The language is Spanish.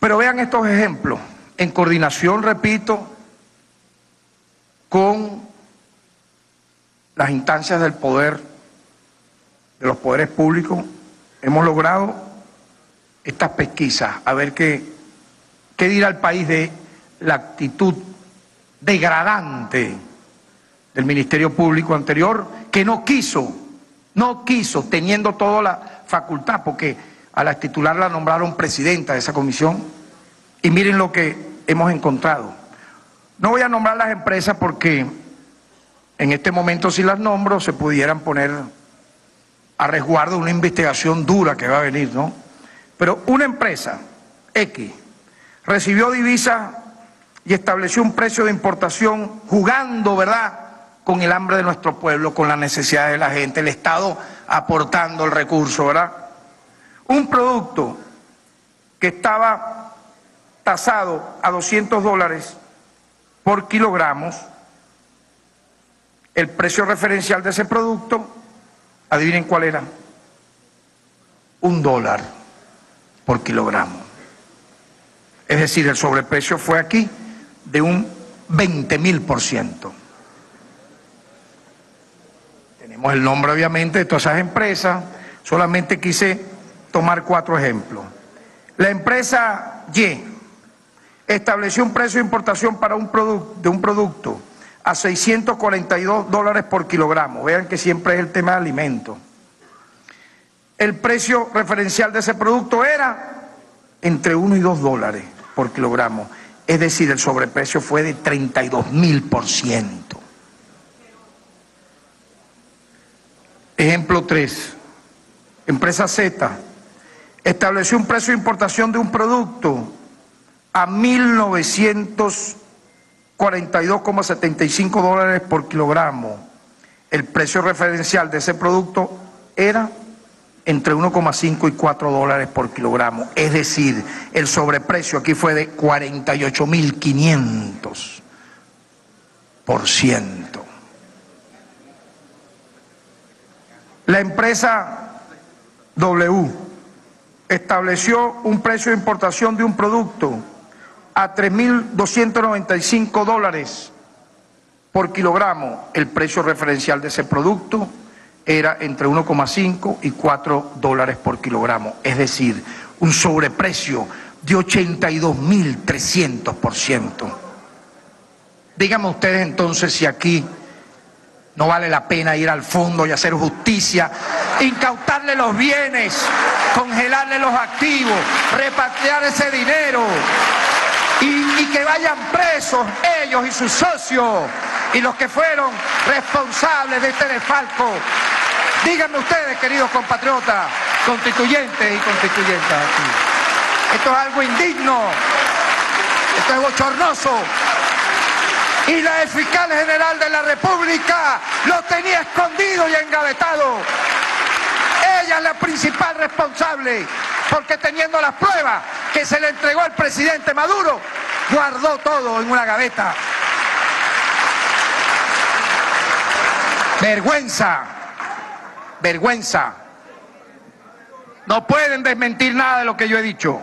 Pero vean estos ejemplos, en coordinación, repito, con las instancias del poder, de los poderes públicos, hemos logrado estas pesquisas, a ver qué dirá el país de la actitud degradante del Ministerio Público anterior, que no quiso, teniendo toda la facultad, porque a la titular la nombraron presidenta de esa comisión, y miren lo que hemos encontrado. No voy a nombrar las empresas porque en este momento, si las nombro, se pudieran poner a resguardo de una investigación dura que va a venir, ¿no? Pero una empresa, X, recibió divisas y estableció un precio de importación jugando, ¿verdad?, con el hambre de nuestro pueblo, con las necesidades de la gente, el Estado aportando el recurso, ¿verdad? Un producto que estaba tasado a $200 por kilogramos, el precio referencial de ese producto, adivinen cuál era, $1 por kilogramo. Es decir, el sobreprecio fue aquí de un 20.000%. Tenemos el nombre, obviamente, de todas esas empresas. Solamente quise tomar 4 ejemplos. La empresa Y estableció un precio de importación para un producto a $642 por kilogramo. Vean que siempre es el tema de alimentos. El precio referencial de ese producto era entre $1 y $2 por kilogramo. Es decir, el sobreprecio fue de 32.000%. Ejemplo 3. Empresa Z estableció un precio de importación de un producto a $1,942,75 por kilogramo. El precio referencial de ese producto era entre $1,5 y $4 por kilogramo. Es decir, el sobreprecio aquí fue de 48.500%. La empresa W estableció un precio de importación de un producto a $3,295 por kilogramo. El precio referencial de ese producto era entre $1,5 y $4 por kilogramo, es decir, un sobreprecio de 82.300%. Díganme ustedes entonces si aquí no vale la pena ir al fondo y hacer justicia, incautarle los bienes, congelarle los activos, repatriar ese dinero y que vayan presos ellos y sus socios y los que fueron responsables de este desfalco. Díganme ustedes, queridos compatriotas, constituyentes y constituyentas, esto es algo indigno, esto es bochornoso. Y la fiscal general de la República lo tenía escondido y engavetado. Ella es la principal responsable, porque teniendo las pruebas que se le entregó al presidente Maduro, guardó todo en una gaveta. Vergüenza, vergüenza. No pueden desmentir nada de lo que yo he dicho.